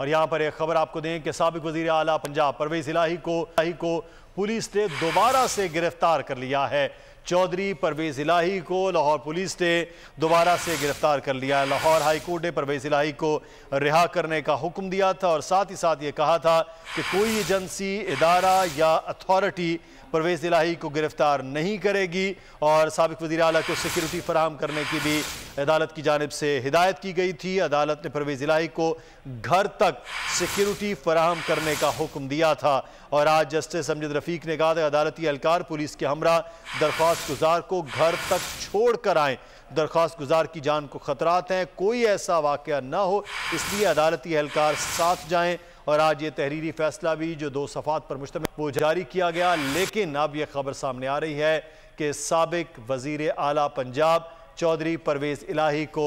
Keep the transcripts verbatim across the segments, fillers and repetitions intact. और यहाँ पर एक खबर आपको दें कि साबिक वज़ीर आला पंजाब परवेज़ इलाही को को पुलिस ने दोबारा से गिरफ्तार कर लिया है। चौधरी परवेज़ इलाही को लाहौर पुलिस ने दोबारा से गिरफ्तार कर लिया है। लाहौर हाई कोर्ट ने परवेज़ इलाही को रिहा करने का हुक्म दिया था और साथ ही साथ ये कहा था कि कोई एजेंसी, इदारा या अथॉरिटी परवेज़ इलाही को गिरफ्तार नहीं करेगी और साबिक वज़ीर आला को सिक्योरिटी फराहम करने की भी अदालत की जानिब से हिदायत की गई थी। अदालत ने परवेज़ इलाही को घर तक सिक्योरिटी फराहम करने का हुक्म दिया था और आज जस्टिस अमजद रफीक ने कहा था अदालती एहलकार पुलिस के हमरा दरख्वास्त गुजार को घर तक छोड़ कर आएँ, दरख्वास्त गुजार की जान को खतरात हैं, कोई ऐसा वाक़या ना हो, इसलिए अदालती एहलकार साथ जाएँ। और आज ये तहरीरी फैसला भी जो दो सफ़ात पर मुश्तमिल वो जारी किया गया। लेकिन अब यह खबर सामने आ रही है कि साबिक वज़ीर आला पंजाब चौधरी परवेज़ इलाही को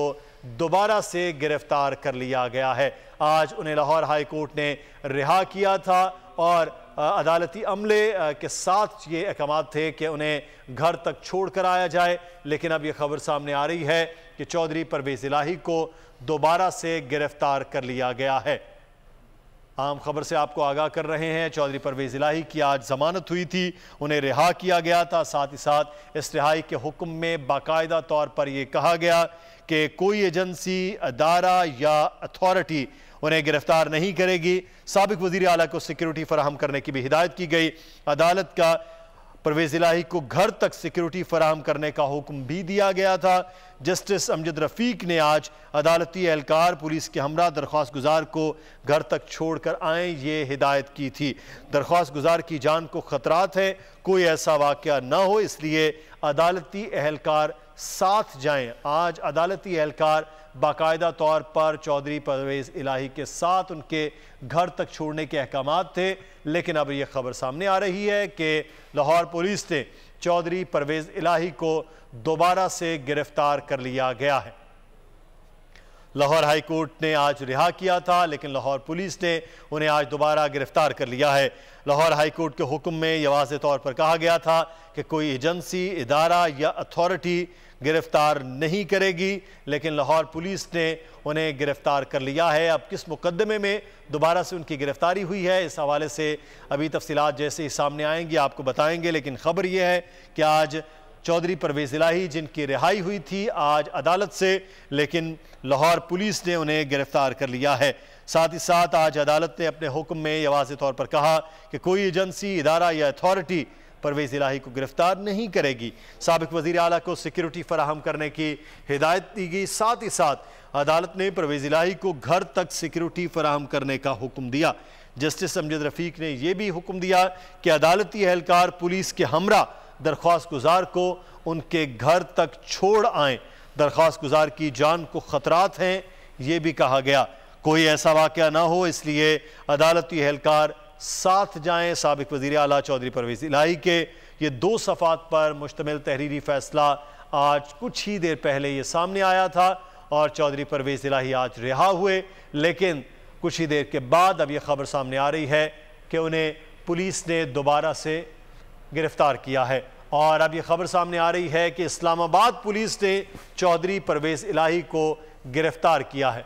दोबारा से गिरफ्तार कर लिया गया है। आज उन्हें लाहौर हाई कोर्ट ने रिहा किया था और अदालती अमले के साथ ये अहकाम थे कि उन्हें घर तक छोड़ कर आया जाए। लेकिन अब यह खबर सामने आ रही है कि चौधरी परवेज़ इलाही को दोबारा से गिरफ्तार कर लिया गया है। आम खबर से आपको आगाह कर रहे हैं, चौधरी परवेज़ इलाही की आज जमानत हुई थी, उन्हें रिहा किया गया था। साथ ही साथ इस रिहाई के हुक्म में बाकायदा तौर पर यह कहा गया कि कोई एजेंसी, अदारा या अथॉरिटी उन्हें गिरफ्तार नहीं करेगी। साबिक वज़ीर आला को सिक्योरिटी फराहम करने की भी हिदायत की गई। अदालत का परवेज़ इलाही को घर तक सिक्योरिटी फराहम करने का हुक्म भी दिया गया था। जस्टिस अमजद रफीक ने आज अदालती एहलकार पुलिस के हमरा दरख्वास्त गुजार को घर तक छोड़ कर आएँ ये हिदायत की थी। दरख्वास्त गुजार की जान को ख़तरात है, कोई ऐसा वाक़या ना हो, इसलिए अदालती एहलकार साथ जाएँ। आज अदालती एहलकार बाकायदा तौर पर चौधरी परवेज़ इलाही के साथ उनके घर तक छोड़ने के अहकाम थे। लेकिन अब यह खबर सामने आ रही है कि लाहौर पुलिस ने चौधरी परवेज़ इलाही को दोबारा से गिरफ्तार कर लिया गया है। लाहौर हाई कोर्ट ने आज रिहा किया था लेकिन लाहौर पुलिस ने उन्हें आज दोबारा गिरफ्तार कर लिया है। लाहौर हाई कोर्ट के हुक्म में यह वाज़े तौर पर कहा गया था कि कोई एजेंसी, इदारा या अथॉरिटी गिरफ्तार नहीं करेगी, लेकिन लाहौर पुलिस ने उन्हें गिरफ्तार कर लिया है। अब किस मुकदमे में दोबारा से उनकी गिरफ्तारी हुई है, इस हवाले से अभी तफसीलात जैसे ही सामने आएंगी आपको बताएंगे। लेकिन खबर यह है कि आज चौधरी परवेज़ इलाही जिनकी रिहाई हुई थी आज अदालत से, लेकिन लाहौर पुलिस ने उन्हें गिरफ्तार कर लिया है। साथ ही साथ आज अदालत ने अपने हुक्म में वाज़ेह तौर पर कहा कि कोई एजेंसी, इदारा या अथॉरिटी परवेज़ इलाही को गिरफ्तार नहीं करेगी। साबिक वज़ीर आला को सिक्योरिटी फराहम करने की हिदायत दी गई। साथ ही साथ अदालत ने परवेज़ इलाही को घर तक सिक्योरिटी फराहम करने का हुक्म दिया। जस्टिस अमजद रफीक ने यह भी हुक्म दिया कि अदालती एहलकार पुलिस के हमरा दरख्वास्त गुजार को उनके घर तक छोड़ आएँ, दरख्वास्त गुजार की जान को ख़तरात हैं, ये भी कहा गया। कोई ऐसा वाक़या ना हो, इसलिए अदालती एहलकार साथ जाएँ। साबिक वज़ीर आला चौधरी परवेज़ इलाही के ये दो सफ़ात पर मुश्तमिल तहरीरी फ़ैसला आज कुछ ही देर पहले ये सामने आया था और चौधरी परवेज़ इलाही आज रिहा हुए। लेकिन कुछ ही देर के बाद अब यह खबर सामने आ रही है कि उन्हें पुलिस ने दोबारा से गिरफ्तार किया है। और अब यह खबर सामने आ रही है कि इस्लामाबाद पुलिस ने चौधरी परवेज़ इलाही को गिरफ्तार किया है।